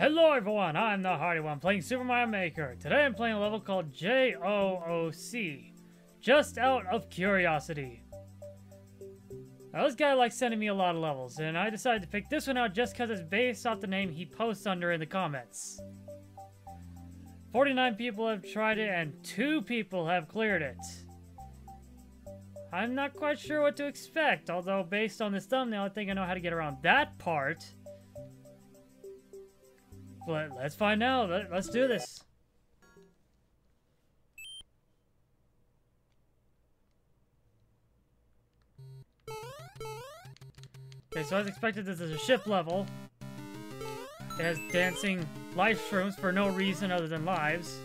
Hello everyone, I'm the HarDe One playing Super Mario Maker. Today I'm playing a level called J-O-O-C, just out of curiosity. Now this guy likes sending me a lot of levels, and I decided to pick this one out just because it's based off the name he posts under in the comments. 49 people have tried it and 2 people have cleared it. I'm not quite sure what to expect, although based on this thumbnail I think I know how to get around that part. But let's find out. Let's do this. Okay, so as expected, this is a ship level. It has dancing life shrooms for no reason other than lives.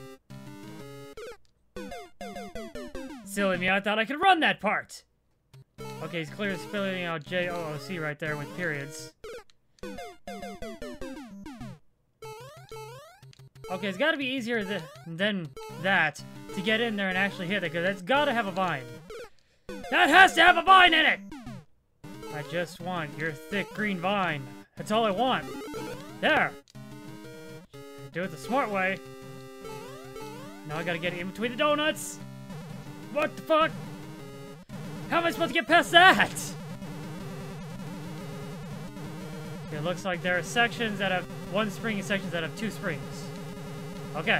Silly me, I thought I could run that part! Okay, he's clearly spelling out J-O-O-C right there with periods. Okay, it's gotta be easier than that to get in there and actually hit it, because it's gotta have a vine. That has to have a vine in it! I just want your thick green vine. That's all I want. There! Do it the smart way. Now I gotta get in between the donuts! What the fuck? How am I supposed to get past that? It looks like there are sections that have one spring and sections that have 2 springs. Okay.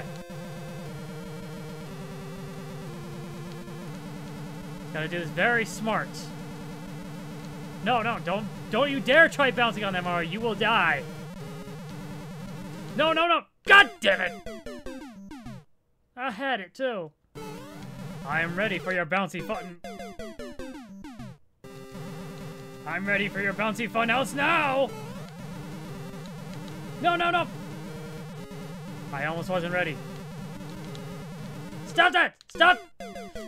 Gotta do this very smart. No, don't you dare try bouncing on them or you will die. No. God damn it! I had it too. I am ready for your bouncy fun. I'm ready for your bouncy fun house now! No. I almost wasn't ready. Stop that!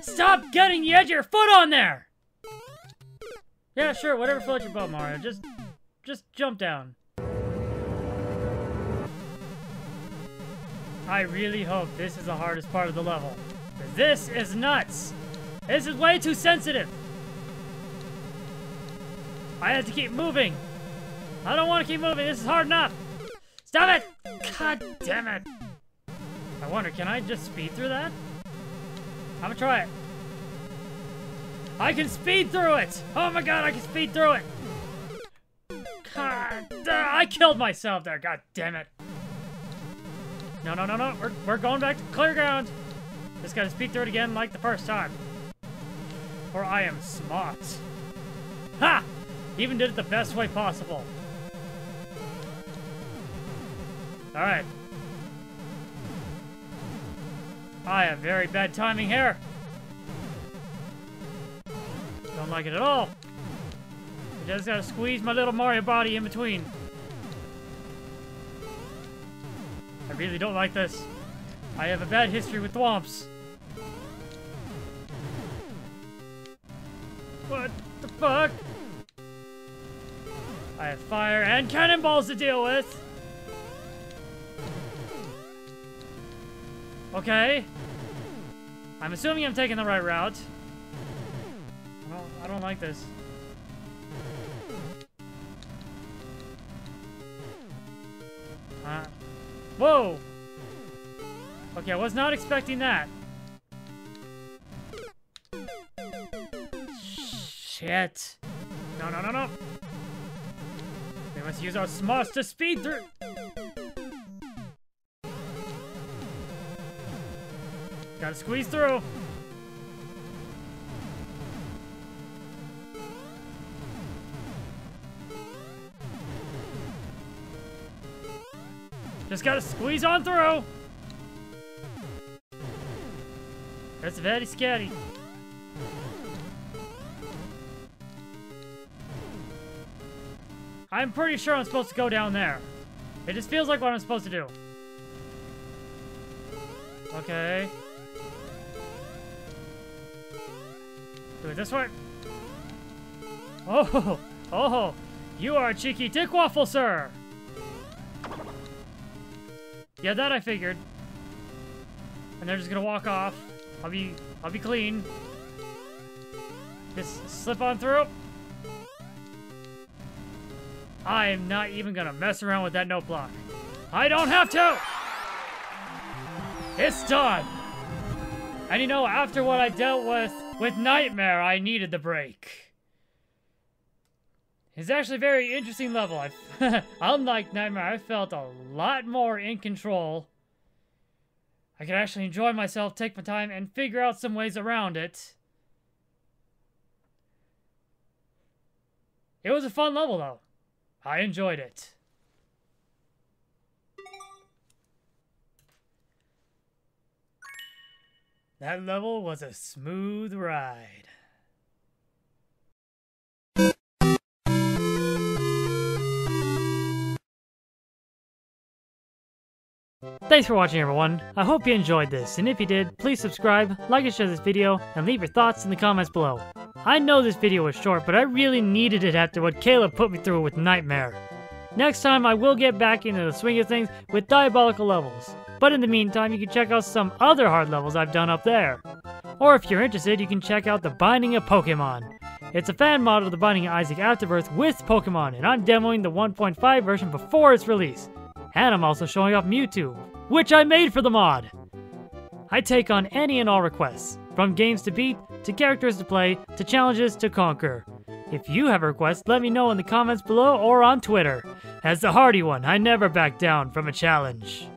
Stop getting the edge of your foot on there! Yeah, sure, whatever floats your boat, Mario. Just jump down. I really hope this is the hardest part of the level. This is nuts! This is way too sensitive! I have to keep moving! I don't want to keep moving, this is hard enough! Stop it! God damn it! I wonder, can I just speed through that? I'm gonna try it. I can speed through it! Oh my god, I can speed through it! God, I killed myself there, god damn it! No, we're going back to clear ground! Just gotta speed through it again like the first time. Or I am smart. Ha! Even did it the best way possible. Alright. I have very bad timing here. Don't like it at all. I just gotta squeeze my little Mario body in between. I really don't like this. I have a bad history with thwomps. What the fuck? I have fire and cannonballs to deal with. Okay. I'm assuming I'm taking the right route. I don't like this. Whoa! Okay, I was not expecting that. Shit. No. We must use our smarts to speed through. Gotta squeeze through. Just gotta squeeze on through. That's very scary. I'm pretty sure I'm supposed to go down there. It just feels like what I'm supposed to do. Okay. Do it this way. Oh, you are a cheeky dickwaffle, sir. Yeah, that I figured. And they're just gonna walk off. I'll be clean. Just slip on through. I am not even gonna mess around with that note block. I don't have to! It's done! And you know, after what I dealt with Nightmare, I needed the break. It's actually a very interesting level. Unlike Nightmare, I felt a lot more in control. I could actually enjoy myself, take my time, and figure out some ways around it. It was a fun level, though. I enjoyed it. That level was a smooth ride. Thanks for watching, everyone. I hope you enjoyed this, and if you did, please subscribe, like and share this video, and leave your thoughts in the comments below. I know this video was short, but I really needed it after what Caleb put me through with Nightmare. Next time, I will get back into the swing of things with Diabolical Levels. But in the meantime, you can check out some other hard levels I've done up there. Or if you're interested, you can check out The Binding of Pokemon. It's a fan model of The Binding of Isaac Afterbirth with Pokemon, and I'm demoing the 1.5 version before its release. And I'm also showing off Mewtwo, which I made for the mod! I take on any and all requests, from games to beat, to characters to play, to challenges to conquer. If you have a request, let me know in the comments below or on Twitter. As the HarDe One, I never back down from a challenge.